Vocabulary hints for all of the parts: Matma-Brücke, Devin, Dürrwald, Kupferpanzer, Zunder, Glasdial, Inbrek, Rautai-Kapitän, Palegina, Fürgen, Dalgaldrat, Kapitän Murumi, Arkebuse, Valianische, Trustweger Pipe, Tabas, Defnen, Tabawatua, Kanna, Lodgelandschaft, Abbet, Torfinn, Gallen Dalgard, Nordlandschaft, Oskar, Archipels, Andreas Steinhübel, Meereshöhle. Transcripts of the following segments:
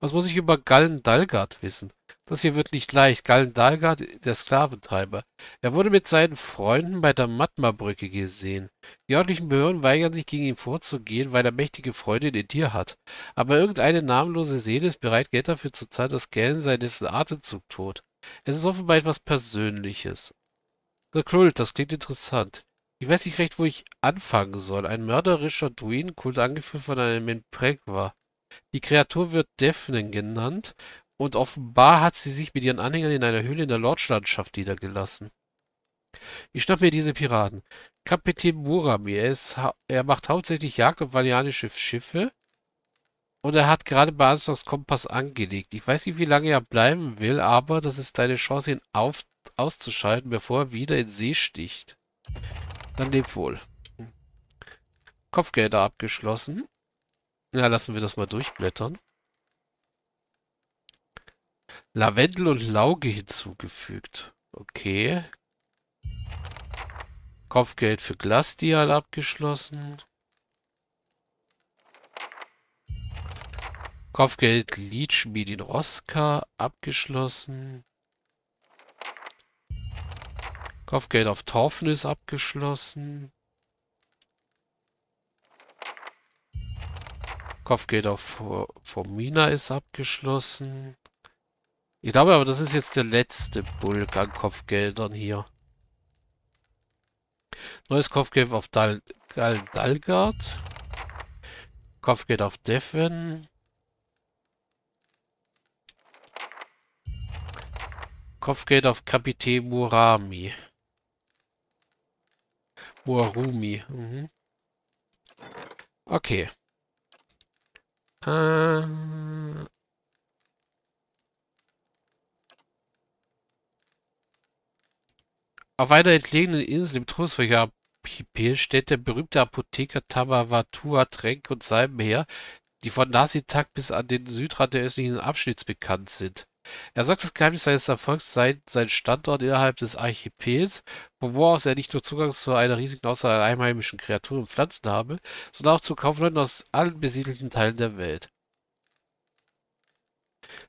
Was muss ich über Gallen Dalgard wissen? Das hier wird nicht leicht. Gallen Dalgard, der Sklaventreiber. Er wurde mit seinen Freunden bei der Matma-Brücke gesehen. Die örtlichen Behörden weigern sich, gegen ihn vorzugehen, weil er mächtige Freunde in dir hat. Aber irgendeine namenlose Seele ist bereit, Geld dafür zu zahlen, dass Gallen seinen Atemzug tot. Es ist offenbar etwas Persönliches. Rekult, das klingt interessant. Ich weiß nicht recht, wo ich anfangen soll. Ein mörderischer Druin-Kult, angeführt von einem Inbrek war. Die Kreatur wird Defnen genannt. Und offenbar hat sie sich mit ihren Anhängern in einer Höhle in der Lodgelandschaft niedergelassen. Ich schnapp mir diese Piraten. Kapitän Murumi, er macht hauptsächlich Jagd auf valianische Schiffe. Und er hat gerade bei Ansorgs Kompass angelegt. Ich weiß nicht, wie lange er bleiben will, aber das ist deine Chance, ihn auszuschalten, bevor er wieder in See sticht. Dann leb wohl. Kopfgelder abgeschlossen. Ja, lassen wir das mal durchblättern. Lavendel und Lauge hinzugefügt. Okay. Kopfgeld für Glasdial abgeschlossen. Kopfgeld Liedschmidt in Oskar abgeschlossen. Kopfgeld auf Torfinn ist abgeschlossen. Kopfgeld auf Formina ist abgeschlossen. Ich glaube aber, das ist jetzt der letzte Bulk an Kopfgeldern hier. Neues Kopfgeld auf Gallen Dalgard. Kopfgeld auf Devin. Kopfgeld auf Kapitän Murumi. Okay. Auf einer entlegenen Insel im Trustweger Pipe stellt der berühmte Apotheker Tabawatua Tränke und Salben her, die von Nasitak bis an den Südrand der östlichen Abschnitts bekannt sind. Er sagt, das Geheimnis seines Erfolgs sei sein Standort innerhalb des Archipels, von wo aus er nicht nur Zugang zu einer riesigen Auswahl an einheimischen Kreaturen und Pflanzen habe, sondern auch zu Kaufleuten aus allen besiedelten Teilen der Welt.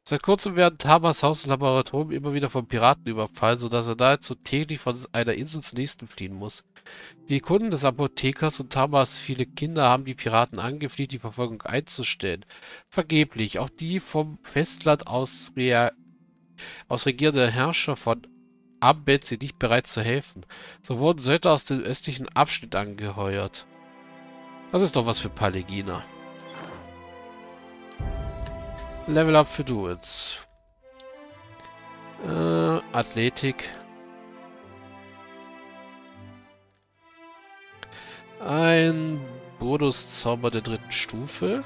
Seit kurzem werden Tabas Haus und Laboratorium immer wieder von Piraten überfallen, sodass er nahezu täglich von einer Insel zur nächsten fliehen muss. Die Kunden des Apothekers und Tabas viele Kinder haben die Piraten angefleht, die Verfolgung einzustellen. Vergeblich, auch die vom Festland aus regierende Herrscher von Abbet sind nicht bereit zu helfen. So wurden Söldner aus dem östlichen Abschnitt angeheuert. Das ist doch was für Palegina. Level Up für Duits. Athletik. Ein Bonuszauber der dritten Stufe.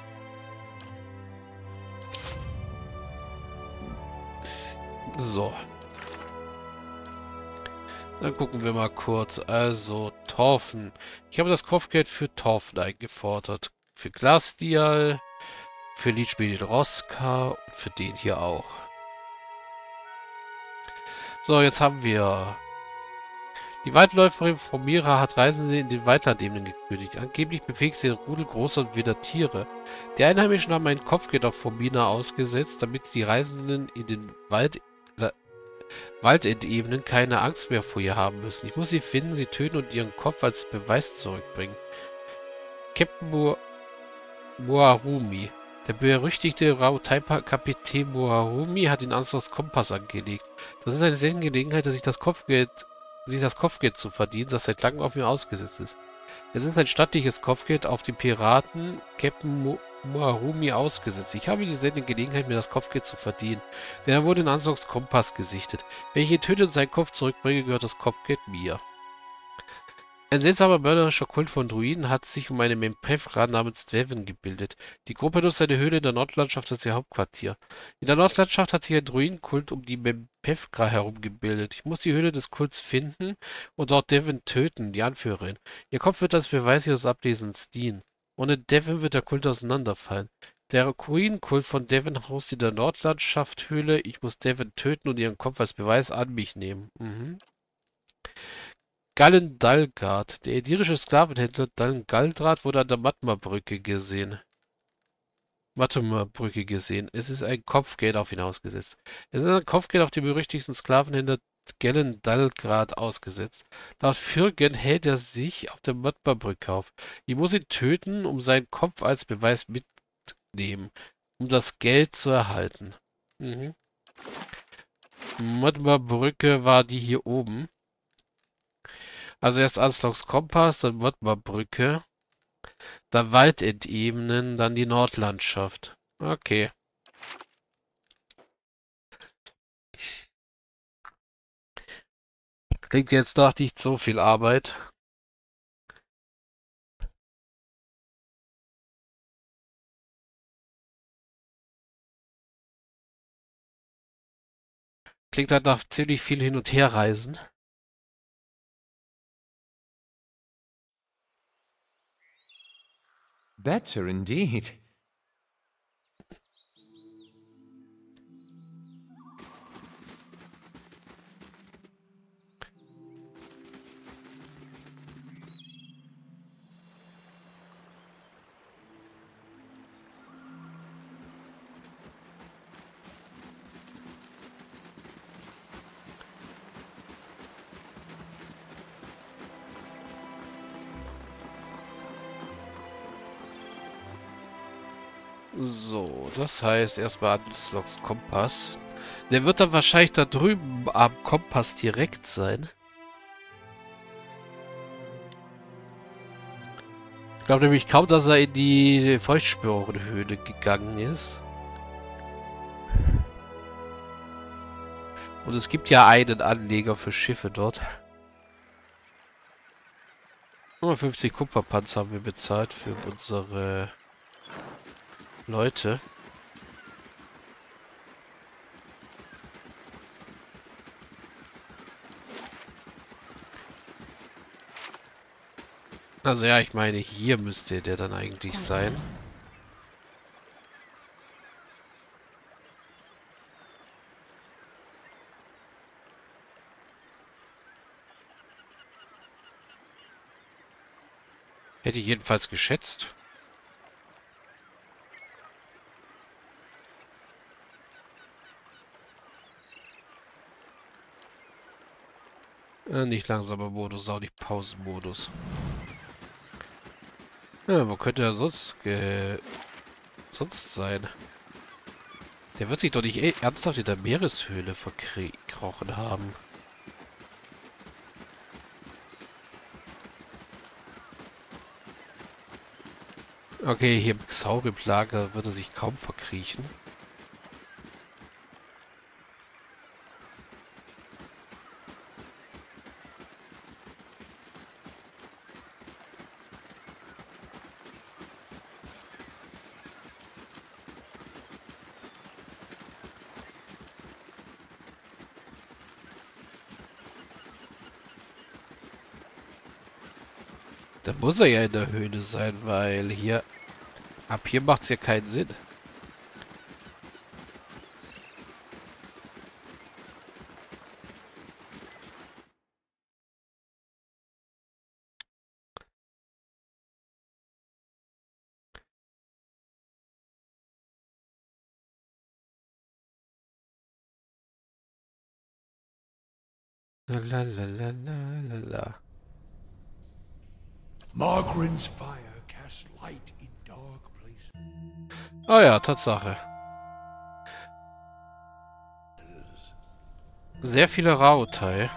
So. Dann gucken wir mal kurz. Also, Torfinn. Ich habe das Kopfgeld für Torfinn eingefordert. Für Glasdial. Für Liedschmied Roska und für den hier auch. So, jetzt haben wir... Die Waldläuferin von Mira hat Reisende in den Waldlandebenen gekündigt. Angeblich befähigt sie den Rudel großer und wilder Tiere. Die Einheimischen haben ein Kopfgeld auf Formina ausgesetzt, damit die Reisenden in den Waldendebenen keine Angst mehr vor ihr haben müssen. Ich muss sie finden, sie töten und ihren Kopf als Beweis zurückbringen. Captain Murumi. Der berüchtigte Rautai-Kapitän Murumi hat den Ansorgs Kompass angelegt. Das ist eine seltene Gelegenheit, sich das Kopfgeld zu verdienen, das seit langem auf mir ausgesetzt ist. Es ist ein stattliches Kopfgeld auf den Piraten Captain Murumi ausgesetzt. Ich habe die seltene Gelegenheit, mir das Kopfgeld zu verdienen, denn er wurde in Ansorgs Kompass gesichtet. Wenn ich ihn töte und seinen Kopf zurückbringe, gehört das Kopfgeld mir. Ein seltsamer mörderischer Kult von Druiden hat sich um eine Memphra namens Devin gebildet. Die Gruppe nutzt eine Höhle in der Nordlandschaft als ihr Hauptquartier. In der Nordlandschaft hat sich ein Druidenkult um die Memphra herum gebildet. Ich muss die Höhle des Kults finden und dort Devin töten, die Anführerin. Ihr Kopf wird als Beweis ihres Ablesens dienen. Ohne Devin wird der Kult auseinanderfallen. Der Druidenkult von Devin haust in der Nordlandschaft Höhle. Ich muss Devin töten und ihren Kopf als Beweis an mich nehmen. Gallen Dalgard. Der idirische Sklavenhändler Dalgaldrat wurde an der Matma-Brücke gesehen. Matma-Brücke gesehen. Es ist ein Kopfgeld auf ihn ausgesetzt. Es ist ein Kopfgeld auf den berüchtigten Sklavenhändler Gallen Dalgard ausgesetzt. Laut Fürgen hält er sich auf der Matma-Brücke auf. Ich muss ihn töten, um seinen Kopf als Beweis mitnehmen, um das Geld zu erhalten. Mhm. Matma-Brücke war die hier oben. Also erst Ansorgs Kompass, dann Matma-Brücke, dann Waldlandebenen, dann die Nordlandschaft. Okay. Klingt jetzt nach nicht so viel Arbeit. Klingt halt nach ziemlich viel hin und her reisen. Better indeed. So, das heißt erstmal Ansorgs Kompass. Der wird dann wahrscheinlich da drüben am Kompass direkt sein. Ich glaube nämlich kaum, dass er in die Feuchtsporenhöhle gegangen ist. Und es gibt ja einen Anleger für Schiffe dort. 50 Kupferpanzer haben wir bezahlt für unsere Leute. Also ja, ich meine, hier müsste der dann eigentlich sein. Hätte ich jedenfalls geschätzt. Nicht langsamer Modus, auch nicht Pausenmodus. Ja, wo könnte er sonst sein? Der wird sich doch nicht ernsthaft in der Meereshöhle verkrochen haben. Okay, hier im Xauriplager wird er sich kaum verkriechen. Muss er ja in der Höhle sein, weil hier ab hier macht es ja keinen Sinn. La la la la la la. Ah ja, Tatsache. Sehr viele Rautai.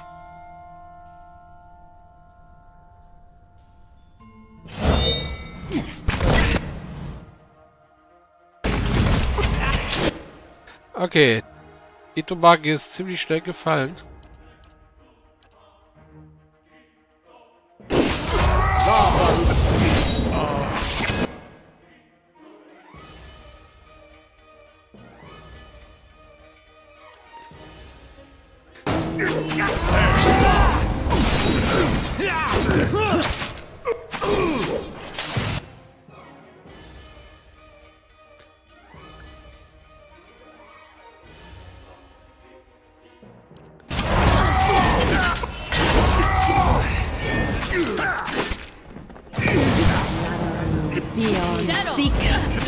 Okay. Itomagi ist ziemlich schnell gefallen.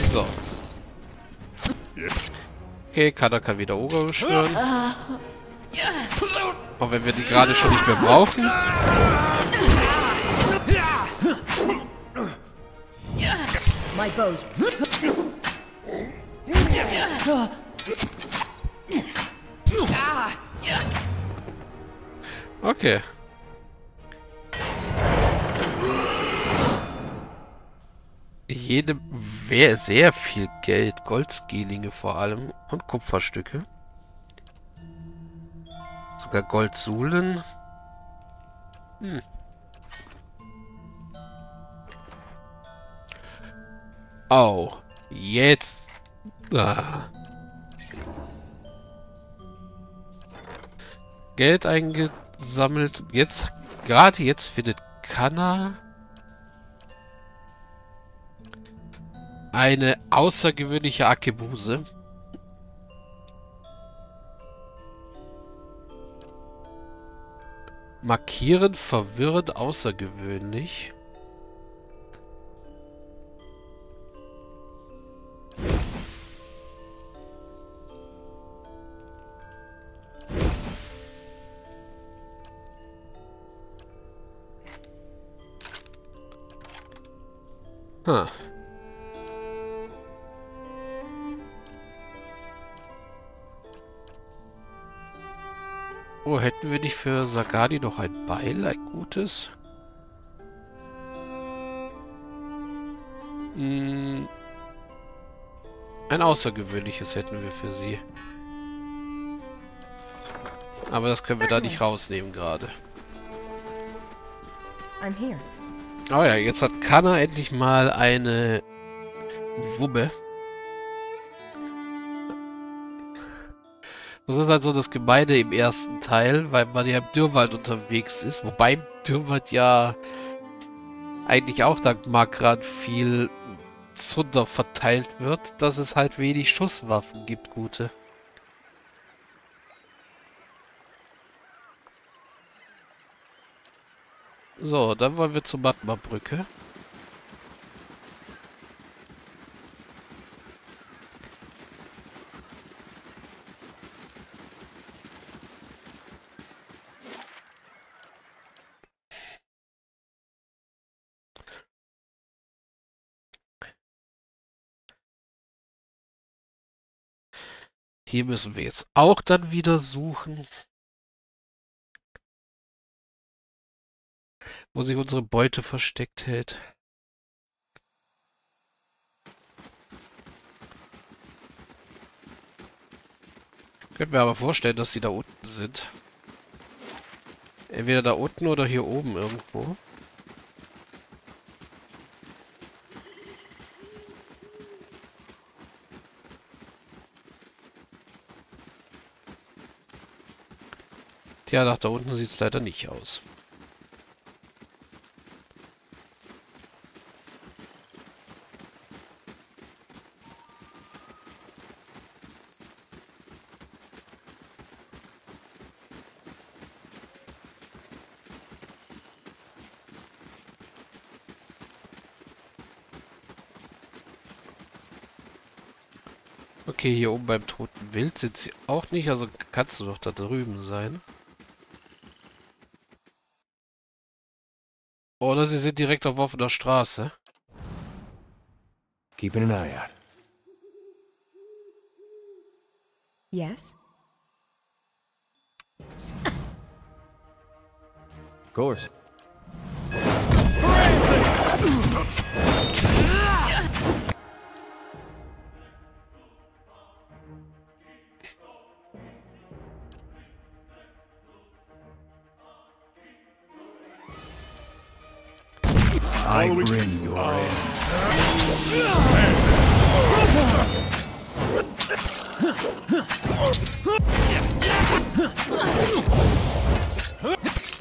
So. Okay, Kanna kann wieder Oger beschwören. Auch wenn wir die gerade schon nicht mehr brauchen. Okay. Jedem wäre sehr viel Geld. Goldskillinge vor allem. Und Kupferstücke. Sogar Goldsuhlen. Hm. Oh. Jetzt. Ah. Geld eingesammelt. Jetzt. Gerade jetzt findet Kanna eine außergewöhnliche Arkebuse. Markieren, verwirrend, außergewöhnlich. Huh. Oh, hätten wir nicht für Sagadi noch ein Beil, ein gutes? Hm. Ein außergewöhnliches hätten wir für sie. Aber das können wir da nicht rausnehmen gerade. Oh ja, jetzt hat Kanna endlich mal eine Wubbe. Das ist halt so das Gemeine im ersten Teil, weil man ja im Dürrwald unterwegs ist. Wobei im Dürrwald ja eigentlich auch dank Magrat viel Zunder verteilt wird, dass es halt wenig Schusswaffen gibt, gute. So, dann wollen wir zur Matma-Brücke. Hier müssen wir jetzt auch dann wieder suchen, wo sich unsere Beute versteckt hält. Ich könnte mir aber vorstellen, dass sie da unten sind. Entweder da unten oder hier oben irgendwo. Ja, nach da unten sieht es leider nicht aus. Okay, hier oben beim toten Wild sind sie auch nicht, also kannst du doch da drüben sein. Oder sie sind direkt auf offener Straße. Keep an eye out. Yes. Of course. I bring your end.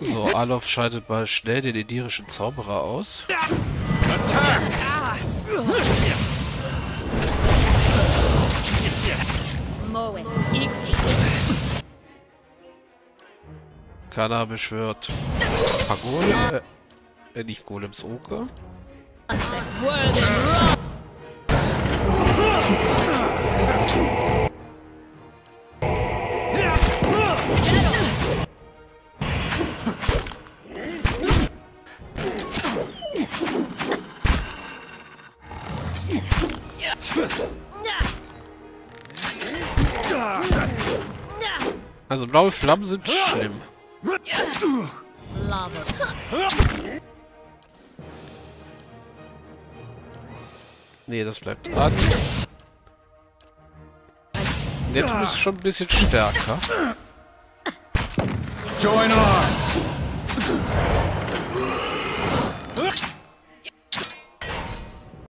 So, Alof schaltet mal schnell den idirischen Zauberer aus. Attack! Kanna beschwört Pagode. Nicht Golems Oker. Also blaue Flammen sind schlimm. Nee, das bleibt an. Der Typ ist schon ein bisschen stärker. Join us!